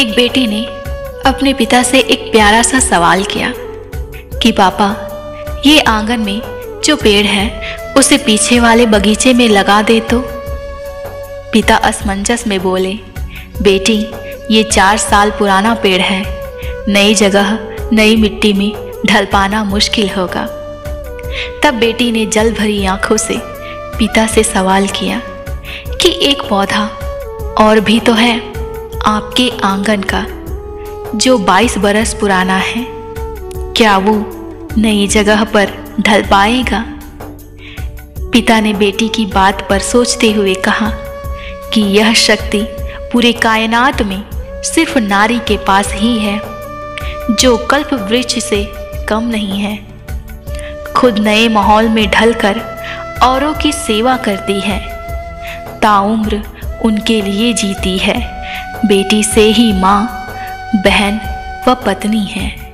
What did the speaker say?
एक बेटे ने अपने पिता से एक प्यारा सा सवाल किया कि पापा, ये आंगन में जो पेड़ है उसे पीछे वाले बगीचे में लगा दे तो। पिता असमंजस में बोले, बेटी ये 4 साल पुराना पेड़ है, नई जगह नई मिट्टी में ढल पाना मुश्किल होगा। तब बेटी ने जल भरी आंखों से पिता से सवाल किया कि एक पौधा और भी तो है आपके आंगन का जो 22 बरस पुराना है, क्या वो नई जगह पर ढल पाएगा? पिता ने बेटी की बात पर सोचते हुए कहा कि यह शक्ति पूरे कायनात में सिर्फ नारी के पास ही है, जो कल्प वृक्ष से कम नहीं है। खुद नए माहौल में ढलकर औरों की सेवा करती है, ताउम्र उनके लिए जीती है। बेटी से ही माँ, बहन व पत्नी है।